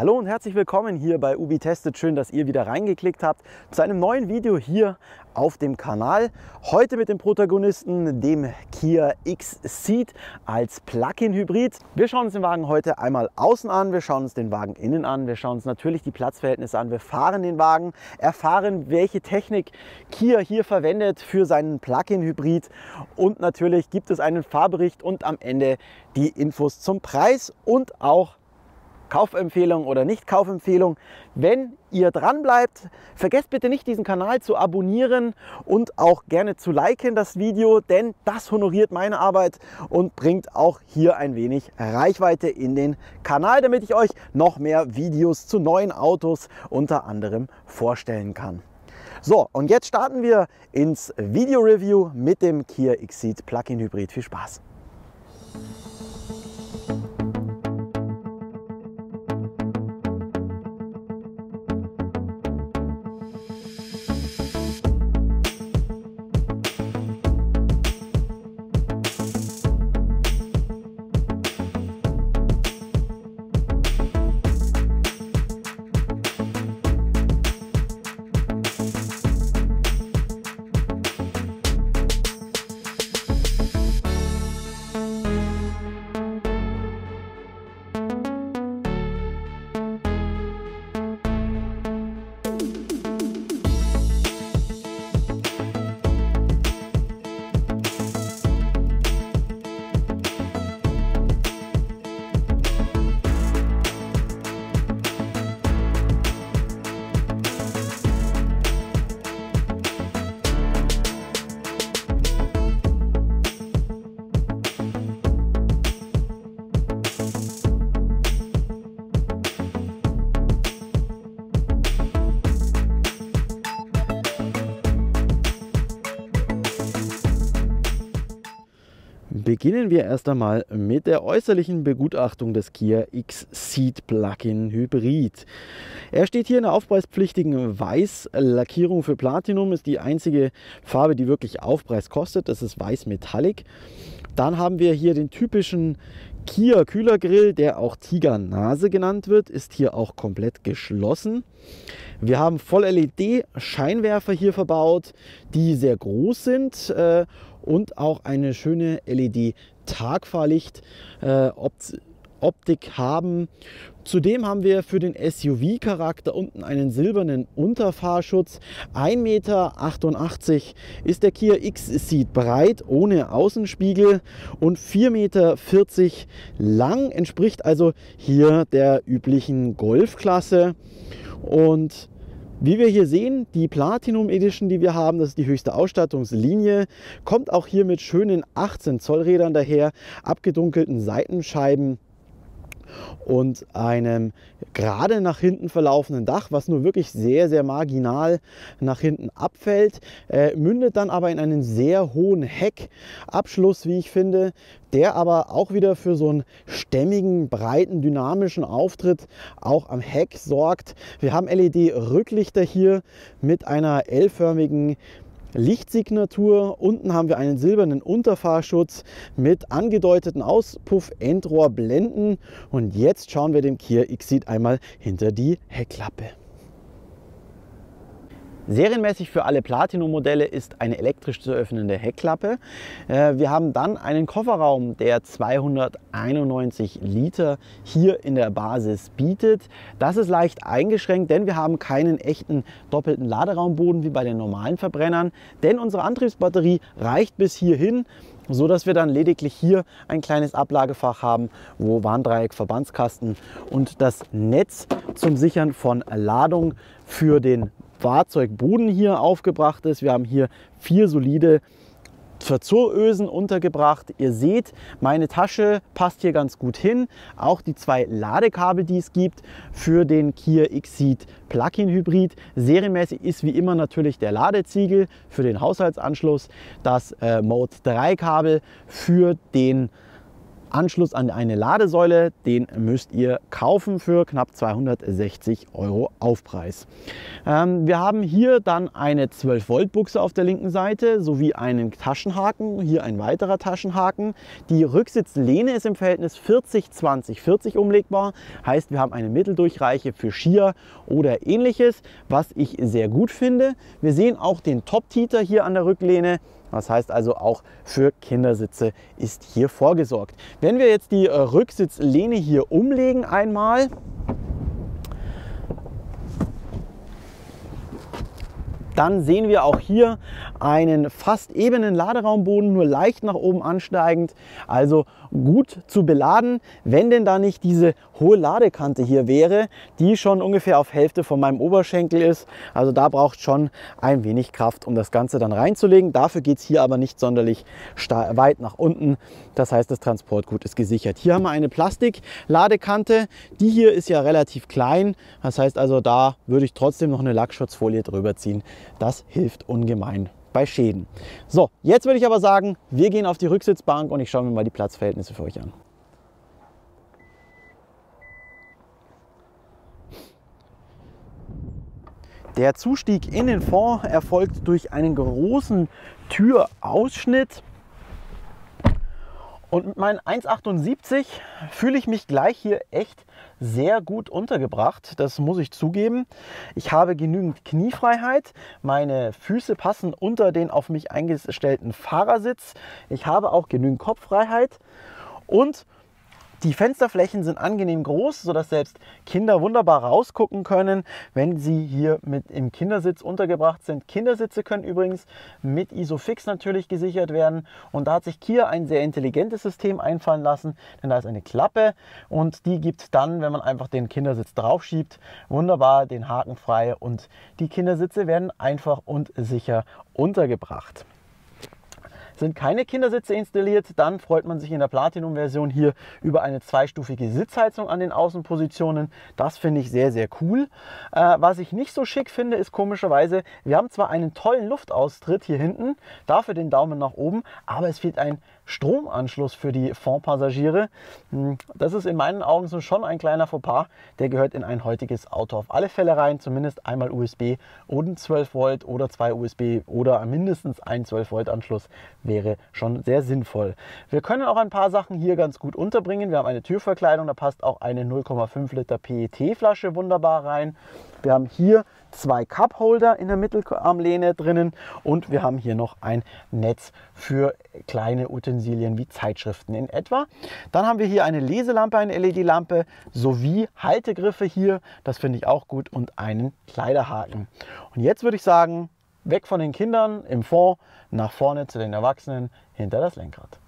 Hallo und herzlich willkommen hier bei UBI Testet. Schön, dass ihr wieder reingeklickt habt zu einem neuen Video hier auf dem Kanal. Heute mit dem Protagonisten, dem Kia XCeed als Plug-in-Hybrid. Wir schauen uns den Wagen heute einmal außen an, wir schauen uns den Wagen innen an, wir schauen uns natürlich die Platzverhältnisse an, wir fahren den Wagen, erfahren, welche Technik Kia hier verwendet für seinen Plug-in-Hybrid und natürlich gibt es einen Fahrbericht und am Ende die Infos zum Preis und auch Kaufempfehlung oder Nicht-Kaufempfehlung. Wenn ihr dran bleibt, vergesst bitte nicht, diesen Kanal zu abonnieren und auch gerne zu liken das Video, denn das honoriert meine Arbeit und bringt auch hier ein wenig Reichweite in den Kanal, damit ich euch noch mehr Videos zu neuen Autos unter anderem vorstellen kann. So, und jetzt starten wir ins Video-Review mit dem Kia XCeed Plug-in Hybrid. Viel Spaß! Beginnen wir erst einmal mit der äußerlichen Begutachtung des Kia XCeed Plug-in Hybrid. Er steht hier in der aufpreispflichtigen Weiß-Lackierung für Platinum, ist die einzige Farbe, die wirklich Aufpreis kostet, das ist Weiß Metallic. Dann haben wir hier den typischen Kia Kühlergrill, der auch Tigernase genannt wird, ist hier auch komplett geschlossen. Wir haben Voll-LED-Scheinwerfer hier verbaut, die sehr groß sind und auch eine schöne LED-Tagfahrlicht-Optik haben. Zudem haben wir für den SUV-Charakter unten einen silbernen Unterfahrschutz. 1,88 Meter ist der Kia XCeed breit, ohne Außenspiegel und 4,40 Meter lang, entspricht also hier der üblichen Golfklasse. Und wie wir hier sehen, die Platinum Edition, die wir haben, das ist die höchste Ausstattungslinie, kommt auch hier mit schönen 18 Zoll Rädern daher, abgedunkelten Seitenscheiben und einem gerade nach hinten verlaufenden Dach, was nur wirklich sehr, sehr marginal nach hinten abfällt, mündet dann aber in einen sehr hohen Heckabschluss, wie ich finde, der aber auch wieder für so einen stämmigen, breiten, dynamischen Auftritt auch am Heck sorgt. Wir haben LED-Rücklichter hier mit einer L-förmigen Lichtsignatur, unten haben wir einen silbernen Unterfahrschutz mit angedeuteten Auspuff-Endrohrblenden und jetzt schauen wir dem Kia XCeed einmal hinter die Heckklappe. Serienmäßig für alle Platinum-Modelle ist eine elektrisch zu öffnende Heckklappe. Wir haben dann einen Kofferraum, der 291 Liter hier in der Basis bietet. Das ist leicht eingeschränkt, denn wir haben keinen echten doppelten Laderaumboden wie bei den normalen Verbrennern. Denn unsere Antriebsbatterie reicht bis hierhin, so dass wir dann lediglich hier ein kleines Ablagefach haben, wo Warndreieck, Verbandskasten und das Netz zum Sichern von Ladung für den Fahrzeugboden hier aufgebracht ist. Wir haben hier 4 solide Verzurösen untergebracht. Ihr seht, meine Tasche passt hier ganz gut hin. Auch die 2 Ladekabel, die es gibt für den Kia XCeed Plug-in Hybrid. Serienmäßig ist wie immer natürlich der Ladeziegel für den Haushaltsanschluss, das Mode 3 Kabel für den Anschluss an eine Ladesäule, den müsst ihr kaufen für knapp 260 € Aufpreis. Wir haben hier dann eine 12-Volt-Buchse auf der linken Seite sowie einen Taschenhaken, hier ein weiterer Taschenhaken. Die Rücksitzlehne ist im Verhältnis 40-20-40 umlegbar, heißt, wir haben eine Mitteldurchreiche für Skier oder ähnliches, was ich sehr gut finde. Wir sehen auch den Top-Titer hier an der Rücklehne. Das heißt also, auch für Kindersitze ist hier vorgesorgt. Wenn wir jetzt die Rücksitzlehne hier umlegen einmal, dann sehen wir auch hier einen fast ebenen Laderaumboden, nur leicht nach oben ansteigend, also gut zu beladen, wenn denn da nicht diese hohe Ladekante hier wäre, die schon ungefähr auf Hälfte von meinem Oberschenkel ist. Also da braucht schon ein wenig Kraft, um das Ganze dann reinzulegen. Dafür geht es hier aber nicht sonderlich weit nach unten. Das heißt, das Transportgut ist gesichert. Hier haben wir eine Plastikladekante. Die hier ist ja relativ klein. Das heißt also, da würde ich trotzdem noch eine Lackschutzfolie drüber ziehen. Das hilft ungemein bei Schäden. So, jetzt würde ich aber sagen, wir gehen auf die Rücksitzbank und ich schaue mir mal die Platzverhältnisse für euch an. Der Zustieg in den Fond erfolgt durch einen großen Türausschnitt. Und mit meinen 1,78 fühle ich mich gleich hier echt sehr gut untergebracht, das muss ich zugeben. Ich habe genügend Kniefreiheit, meine Füße passen unter den auf mich eingestellten Fahrersitz. Ich habe auch genügend Kopffreiheit und die Fensterflächen sind angenehm groß, sodass selbst Kinder wunderbar rausgucken können, wenn sie hier mit im Kindersitz untergebracht sind. Kindersitze können übrigens mit ISOFIX natürlich gesichert werden. Und da hat sich Kia ein sehr intelligentes System einfallen lassen, denn da ist eine Klappe und die gibt dann, wenn man einfach den Kindersitz drauf schiebt, wunderbar den Haken frei und die Kindersitze werden einfach und sicher untergebracht. Sind keine Kindersitze installiert, dann freut man sich in der Platinum-Version hier über eine zweistufige Sitzheizung an den Außenpositionen. Das finde ich sehr, sehr cool. Was ich nicht so schick finde, ist komischerweise, wir haben zwar einen tollen Luftaustritt hier hinten, dafür den Daumen nach oben, aber es fehlt ein Stromanschluss für die Fondpassagiere. Das ist in meinen Augen so schon ein kleiner Fauxpas. Der gehört in ein heutiges Auto auf alle Fälle rein, zumindest einmal USB und 12 Volt oder 2 USB oder mindestens ein 12 Volt Anschluss. Wäre schon sehr sinnvoll. Wir können auch ein paar Sachen hier ganz gut unterbringen. Wir haben eine Türverkleidung, da passt auch eine 0,5 Liter PET-Flasche wunderbar rein. Wir haben hier zwei Cupholder in der Mittelarmlehne drinnen und wir haben hier noch ein Netz für kleine Utensilien wie Zeitschriften in etwa. Dann haben wir hier eine Leselampe, eine LED-Lampe sowie Haltegriffe hier, das finde ich auch gut, und einen Kleiderhaken. Und jetzt würde ich sagen, weg von den Kindern im Fond, nach vorne zu den Erwachsenen, hinter das Lenkrad.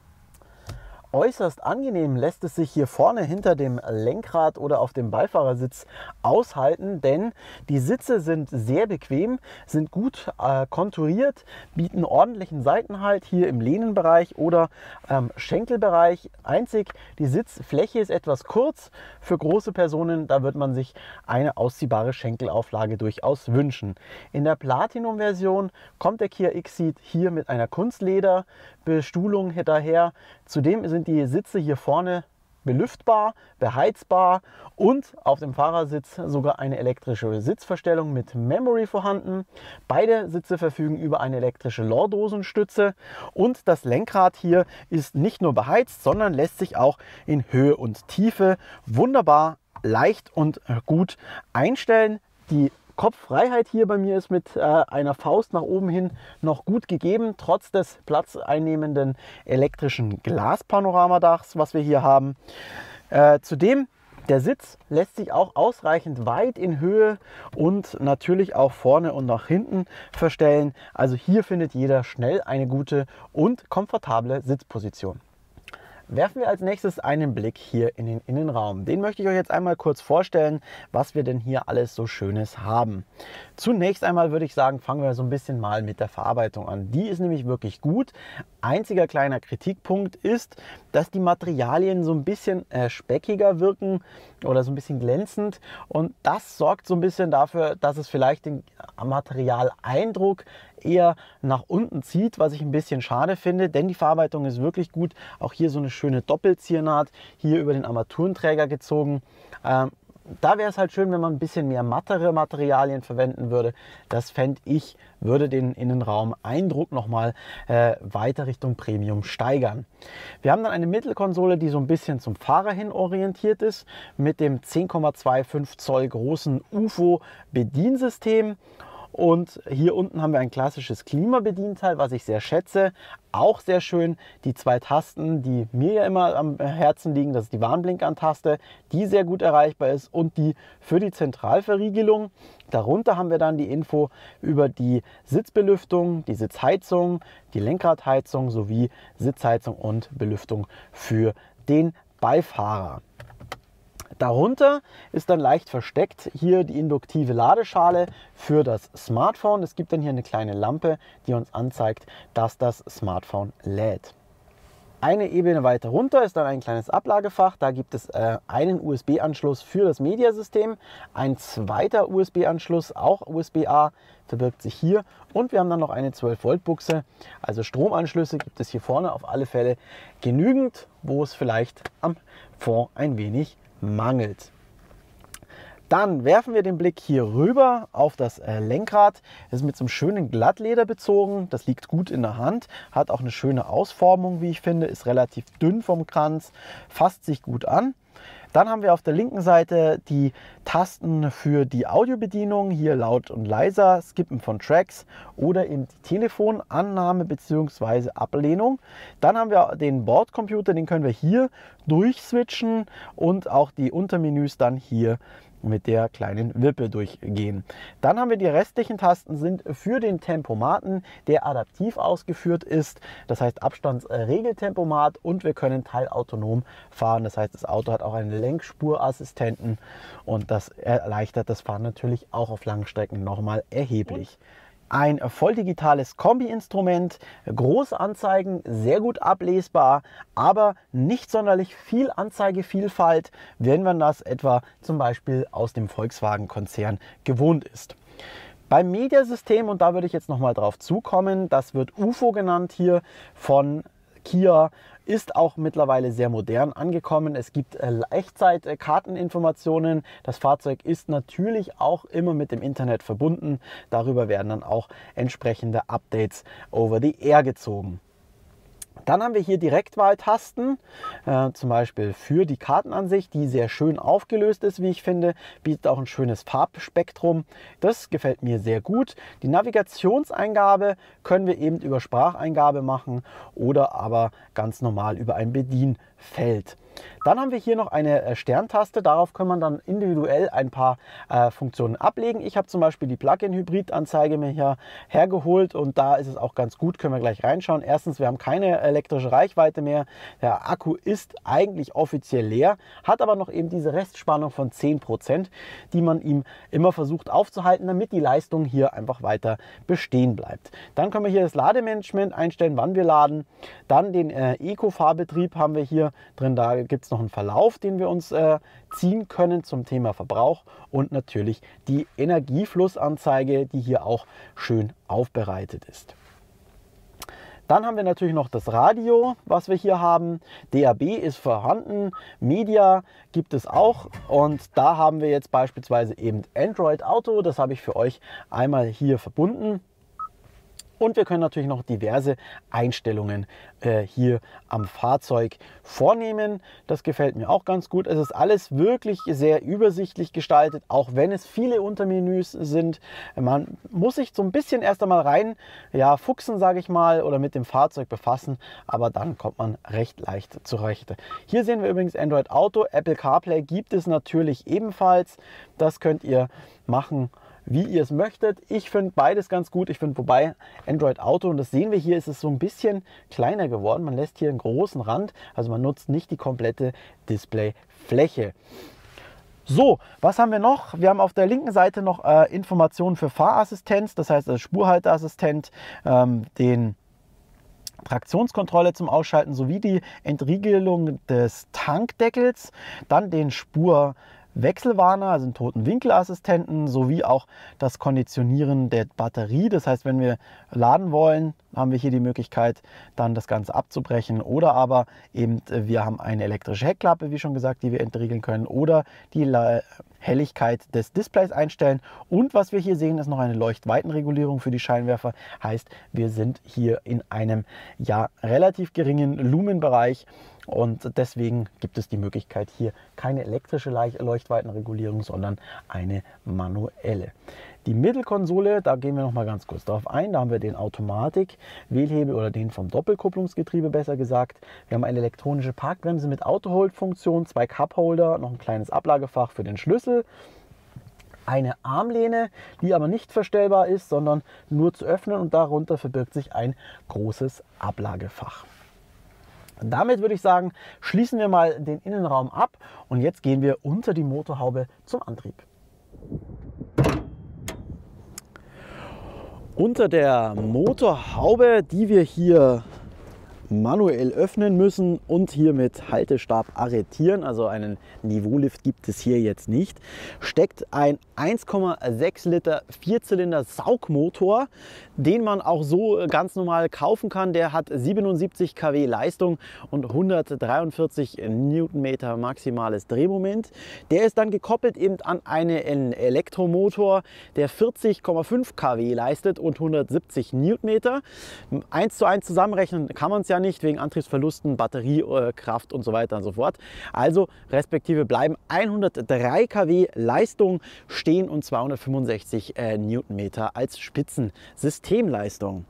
Äußerst angenehm lässt es sich hier vorne hinter dem Lenkrad oder auf dem Beifahrersitz aushalten, denn die Sitze sind sehr bequem, sind gut konturiert, bieten ordentlichen Seitenhalt hier im Lehnenbereich oder Schenkelbereich. Einzig die Sitzfläche ist etwas kurz für große Personen, da wird man sich eine ausziehbare Schenkelauflage durchaus wünschen. In der Platinum-Version kommt der Kia XCeed hier mit einer Kunstlederbestuhlung daher. Zudem sind die Sitze hier vorne belüftbar, beheizbar und auf dem Fahrersitz sogar eine elektrische Sitzverstellung mit Memory vorhanden. Beide Sitze verfügen über eine elektrische Lordosenstütze und das Lenkrad hier ist nicht nur beheizt, sondern lässt sich auch in Höhe und Tiefe wunderbar leicht und gut einstellen. Die Kopffreiheit hier bei mir ist mit einer Faust nach oben hin noch gut gegeben, trotz des platzeinnehmenden elektrischen Glaspanoramadachs, was wir hier haben. Zudem, der Sitz lässt sich auch ausreichend weit in Höhe und natürlich auch vorne und nach hinten verstellen. Also hier findet jeder schnell eine gute und komfortable Sitzposition. Werfen wir als nächstes einen Blick hier in den Innenraum. Den möchte ich euch jetzt einmal kurz vorstellen, was wir denn hier alles so Schönes haben. Zunächst einmal würde ich sagen, fangen wir so ein bisschen mal mit der Verarbeitung an. Die ist nämlich wirklich gut. Einziger kleiner Kritikpunkt ist, dass die Materialien so ein bisschen speckiger wirken oder so ein bisschen glänzend. Und das sorgt so ein bisschen dafür, dass es vielleicht den Materialeindruck eher nach unten zieht, was ich ein bisschen schade finde, denn die Verarbeitung ist wirklich gut. Auch hier so eine schöne Doppelziernaht, hier über den Armaturenträger gezogen. Da wäre es halt schön, wenn man ein bisschen mehr mattere Materialien verwenden würde. Das fände ich, würde den Innenraum-Eindruck nochmal weiter Richtung Premium steigern. Wir haben dann eine Mittelkonsole, die so ein bisschen zum Fahrer hin orientiert ist, mit dem 10,25 Zoll großen UVO-Bediensystem. Und hier unten haben wir ein klassisches Klimabedienteil, was ich sehr schätze. Auch sehr schön die zwei Tasten, die mir ja immer am Herzen liegen. Das ist die Warnblinkern-Taste, die sehr gut erreichbar ist, und die für die Zentralverriegelung. Darunter haben wir dann die Info über die Sitzbelüftung, die Sitzheizung, die Lenkradheizung sowie Sitzheizung und Belüftung für den Beifahrer. Darunter ist dann leicht versteckt hier die induktive Ladeschale für das Smartphone. Es gibt dann hier eine kleine Lampe, die uns anzeigt, dass das Smartphone lädt. Eine Ebene weiter runter ist dann ein kleines Ablagefach. Da gibt es einen USB-Anschluss für das Mediasystem, ein zweiter USB-Anschluss, auch USB-A, verbirgt sich hier. Und wir haben dann noch eine 12-Volt-Buchse. Also Stromanschlüsse gibt es hier vorne auf alle Fälle genügend, wo es vielleicht am Fond ein wenig mangelt. Dann werfen wir den Blick hier rüber auf das Lenkrad. Es ist mit so einem schönen Glattleder bezogen, das liegt gut in der Hand, hat auch eine schöne Ausformung, wie ich finde, ist relativ dünn vom Kranz, fasst sich gut an. Dann haben wir auf der linken Seite die Tasten für die Audiobedienung, hier laut und leiser, Skippen von Tracks oder eben die Telefonannahme bzw. Ablehnung. Dann haben wir den Bordcomputer, den können wir hier durchswitchen und auch die Untermenüs dann hier mit der kleinen Wippe durchgehen. Dann haben wir die restlichen Tasten, sind für den Tempomaten, der adaptiv ausgeführt ist, das heißt Abstandsregeltempomat, und wir können teilautonom fahren, das heißt das Auto hat auch einen Lenkspurassistenten und das erleichtert das Fahren natürlich auch auf Langstrecken nochmal erheblich. Ein voll digitales Kombi-Instrument, große Anzeigen, sehr gut ablesbar, aber nicht sonderlich viel Anzeigevielfalt, wenn man das etwa zum Beispiel aus dem Volkswagen-Konzern gewohnt ist. Beim Mediasystem, und da würde ich jetzt nochmal drauf zukommen, das wird UVO genannt hier von Kia, ist auch mittlerweile sehr modern angekommen. Es gibt Echtzeitkarteninformationen. Das Fahrzeug ist natürlich auch immer mit dem Internet verbunden. Darüber werden dann auch entsprechende Updates over the air gezogen. Dann haben wir hier Direktwahltasten, zum Beispiel für die Kartenansicht, die sehr schön aufgelöst ist, wie ich finde, bietet auch ein schönes Farbspektrum. Das gefällt mir sehr gut. Die Navigationseingabe können wir eben über Spracheingabe machen oder aber ganz normal über ein Bedienfeld. Dann haben wir hier noch eine Sterntaste, darauf kann man dann individuell ein paar Funktionen ablegen. Ich habe zum Beispiel die Plug-in-Hybrid-Anzeige mir hier hergeholt und da ist es auch ganz gut, können wir gleich reinschauen. Erstens, wir haben keine elektrische Reichweite mehr, der Akku ist eigentlich offiziell leer, hat aber noch eben diese Restspannung von 10%, die man ihm immer versucht aufzuhalten, damit die Leistung hier einfach weiter bestehen bleibt. Dann können wir hier das Lademanagement einstellen, wann wir laden. Dann den Eco-Fahrbetrieb haben wir hier drin, da gibt es noch einen Verlauf, den wir uns ziehen können zum Thema Verbrauch, und natürlich die Energieflussanzeige, die hier auch schön aufbereitet ist. Dann haben wir natürlich noch das Radio, was wir hier haben. DAB ist vorhanden, Media gibt es auch, und da haben wir jetzt beispielsweise eben Android Auto, das habe ich für euch einmal hier verbunden. Und wir können natürlich noch diverse Einstellungen hier am Fahrzeug vornehmen. Das gefällt mir auch ganz gut. Es ist alles wirklich sehr übersichtlich gestaltet, auch wenn es viele Untermenüs sind. Man muss sich so ein bisschen erst einmal rein, ja, fuchsen, sage ich mal, oder mit dem Fahrzeug befassen, aber dann kommt man recht leicht zurecht. Hier sehen wir übrigens Android Auto, Apple CarPlay gibt es natürlich ebenfalls. Das könnt ihr machen, wie ihr es möchtet. Ich finde beides ganz gut. Ich finde, wobei Android Auto, und das sehen wir hier, ist es so ein bisschen kleiner geworden. Man lässt hier einen großen Rand, also man nutzt nicht die komplette Displayfläche. So, was haben wir noch? Wir haben auf der linken Seite noch Informationen für Fahrassistenz, das heißt also Spurhalteassistent, den Traktionskontrolle zum Ausschalten sowie die Entriegelung des Tankdeckels, dann den Spur Wechselwarner, also einen toten Winkelassistenten, sowie auch das Konditionieren der Batterie. Das heißt, wenn wir laden wollen, haben wir hier die Möglichkeit, dann das Ganze abzubrechen. Oder aber eben, wir haben eine elektrische Heckklappe, wie schon gesagt, die wir entriegeln können, oder die Helligkeit des Displays einstellen. Und was wir hier sehen, ist noch eine Leuchtweitenregulierung für die Scheinwerfer. Heißt, wir sind hier in einem ja relativ geringen Lumenbereich. Und deswegen gibt es die Möglichkeit, hier keine elektrische Leuchtweitenregulierung, sondern eine manuelle. Die Mittelkonsole, da gehen wir noch mal ganz kurz drauf ein. Da haben wir den Automatik-Wählhebel oder den vom Doppelkupplungsgetriebe, besser gesagt. Wir haben eine elektronische Parkbremse mit Auto-Hold-Funktion, 2 Cupholder, noch ein kleines Ablagefach für den Schlüssel. Eine Armlehne, die aber nicht verstellbar ist, sondern nur zu öffnen, und darunter verbirgt sich ein großes Ablagefach. Damit würde ich sagen, schließen wir mal den Innenraum ab und jetzt gehen wir unter die Motorhaube zum Antrieb. Unter der Motorhaube, die wir hier manuell öffnen müssen und hier mit Haltestab arretieren, also einen Niveaulift gibt es hier jetzt nicht, steckt ein 1,6 Liter Vierzylinder Saugmotor, den man auch so ganz normal kaufen kann. Der hat 77 kW Leistung und 143 Newtonmeter maximales Drehmoment. Der ist dann gekoppelt eben an einen Elektromotor, der 40,5 kW leistet und 170 Newtonmeter. 1:1 zusammenrechnen kann man es ja nicht, wegen Antriebsverlusten, Batteriekraft und so weiter und so fort. Also respektive bleiben 103 kW Leistung stehen und 265 Newtonmeter als Spitzensystemleistung.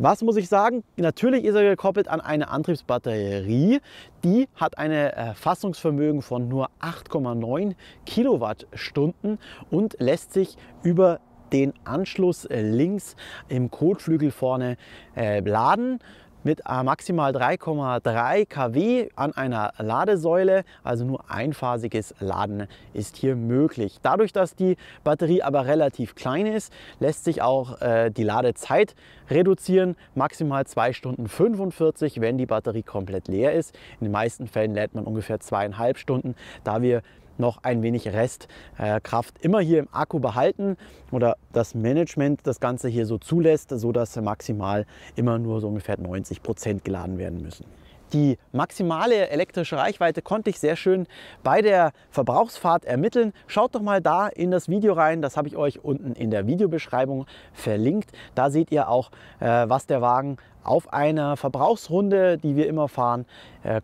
Was muss ich sagen? Natürlich ist er gekoppelt an eine Antriebsbatterie. Die hat ein Fassungsvermögen von nur 8,9 Kilowattstunden und lässt sich über den Anschluss links im Kotflügel vorne laden. Mit maximal 3,3 kW an einer Ladesäule, also nur einphasiges Laden ist hier möglich. Dadurch, dass die Batterie aber relativ klein ist, lässt sich auch die Ladezeit reduzieren, maximal 2 Stunden 45, wenn die Batterie komplett leer ist. In den meisten Fällen lädt man ungefähr 2,5 Stunden, da wir noch ein wenig Restkraft immer hier im Akku behalten oder das Management das Ganze hier so zulässt, sodass maximal immer nur so ungefähr 90% geladen werden müssen. Die maximale elektrische Reichweite konnte ich sehr schön bei der Verbrauchsfahrt ermitteln. Schaut doch mal da in das Video rein, das habe ich euch unten in der Videobeschreibung verlinkt. Da seht ihr auch, was der Wagen auf einer Verbrauchsrunde, die wir immer fahren,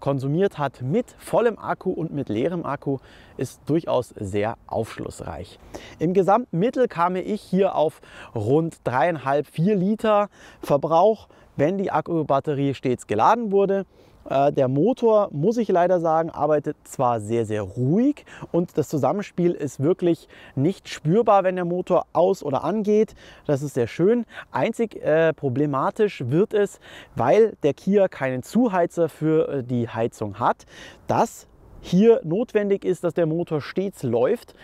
konsumiert hat. Mit vollem Akku und mit leerem Akku ist durchaus sehr aufschlussreich. Im Gesamtmittel kam ich hier auf rund 3,5–4 Liter Verbrauch, wenn die Akkubatterie stets geladen wurde. Der Motor, muss ich leider sagen, arbeitet zwar sehr, sehr ruhig und das Zusammenspiel ist wirklich nicht spürbar, wenn der Motor aus- oder angeht. Das ist sehr schön. Einzig problematisch wird es, weil der Kia keinen Zuheizer für die Heizung hat. Das hier notwendig ist, dass der Motor stets läuft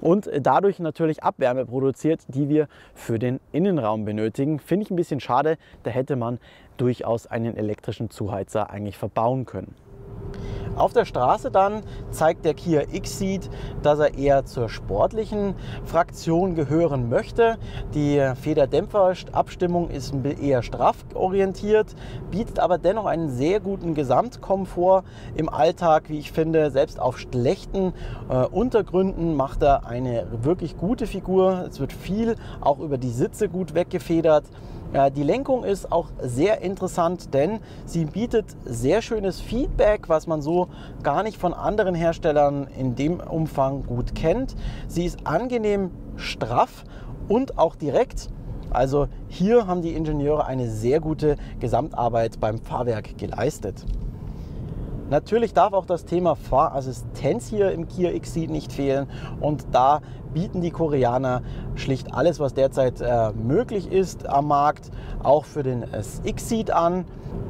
und dadurch natürlich Abwärme produziert, die wir für den Innenraum benötigen. Finde ich ein bisschen schade, da hätte man durchaus einen elektrischen Zuheizer eigentlich verbauen können. Auf der Straße dann zeigt der Kia XCeed, dass er eher zur sportlichen Fraktion gehören möchte. Die Federdämpferabstimmung ist eher straff orientiert, bietet aber dennoch einen sehr guten Gesamtkomfort im Alltag, wie ich finde. Selbst auf schlechten Untergründen macht er eine wirklich gute Figur. Es wird viel auch über die Sitze gut weggefedert. Die Lenkung ist auch sehr interessant, denn sie bietet sehr schönes Feedback, was man so gar nicht von anderen Herstellern in dem Umfang gut kennt. Sie ist angenehm straff und auch direkt. Also hier haben die Ingenieure eine sehr gute Gesamtarbeit beim Fahrwerk geleistet. Natürlich darf auch das Thema Fahrassistenz hier im Kia XCeed nicht fehlen und da bieten die Koreaner schlicht alles, was derzeit möglich ist am Markt, auch für den XCeed an.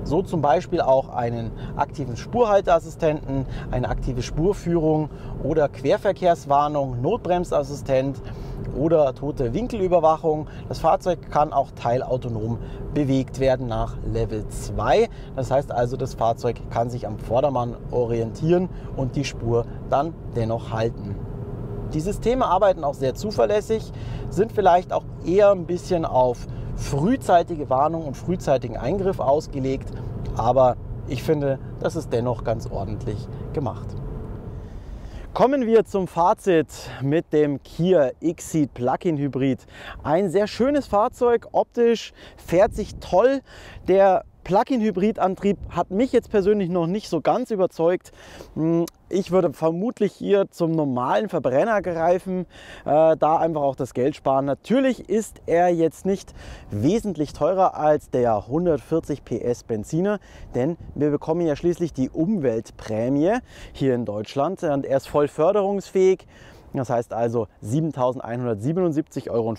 So zum Beispiel auch einen aktiven Spurhalteassistenten, eine aktive Spurführung oder Querverkehrswarnung, Notbremsassistent oder tote Winkelüberwachung. Das Fahrzeug kann auch teilautonom bewegt werden nach Level 2. Das heißt also, das Fahrzeug kann sich am Vordermann orientieren und die Spur dann dennoch halten. Die Systeme arbeiten auch sehr zuverlässig, sind vielleicht auch eher ein bisschen auf frühzeitige Warnung und frühzeitigen Eingriff ausgelegt, aber ich finde, das ist dennoch ganz ordentlich gemacht. Kommen wir zum Fazit mit dem Kia XCeed Plug-in Hybrid. Ein sehr schönes Fahrzeug, optisch, fährt sich toll. Der Plug-in-Hybrid-Antrieb hat mich jetzt persönlich noch nicht so ganz überzeugt. Ich würde vermutlich hier zum normalen Verbrenner greifen, da einfach auch das Geld sparen. Natürlich ist er jetzt nicht wesentlich teurer als der 140 PS Benziner, denn wir bekommen ja schließlich die Umweltprämie hier in Deutschland und er ist voll förderungsfähig. Das heißt also 7.177,50 Euro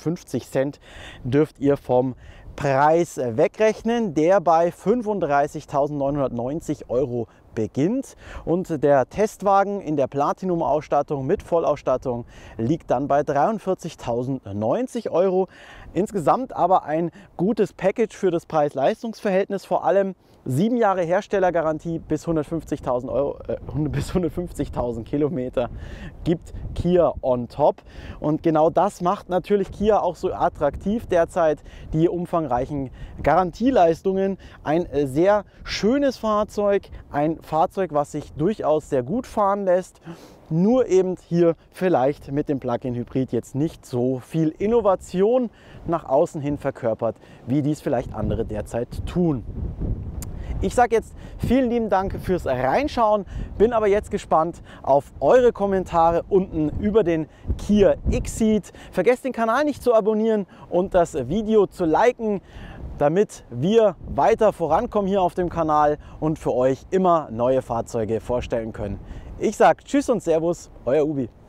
dürft ihr vom Preis wegrechnen, der bei 35.990 Euro beginnt, und der Testwagen in der Platinum-Ausstattung mit Vollausstattung liegt dann bei 43.090 Euro. Insgesamt aber ein gutes Package für das Preis-Leistungs-Verhältnis, vor allem 7 Jahre Herstellergarantie bis 150.000 Kilometer gibt Kia on top, und genau das macht natürlich Kia auch so attraktiv derzeit, die umfangreichen Garantieleistungen. Ein sehr schönes Fahrzeug, ein Fahrzeug, was sich durchaus sehr gut fahren lässt, nur eben hier vielleicht mit dem Plug-in-Hybrid jetzt nicht so viel Innovation nach außen hin verkörpert, wie dies vielleicht andere derzeit tun. Ich sage jetzt vielen lieben Dank fürs Reinschauen, bin aber jetzt gespannt auf eure Kommentare unten über den Kia XCeed. Vergesst den Kanal nicht zu abonnieren und das Video zu liken, damit wir weiter vorankommen hier auf dem Kanal und für euch immer neue Fahrzeuge vorstellen können. Ich sage Tschüss und Servus, euer Ubi.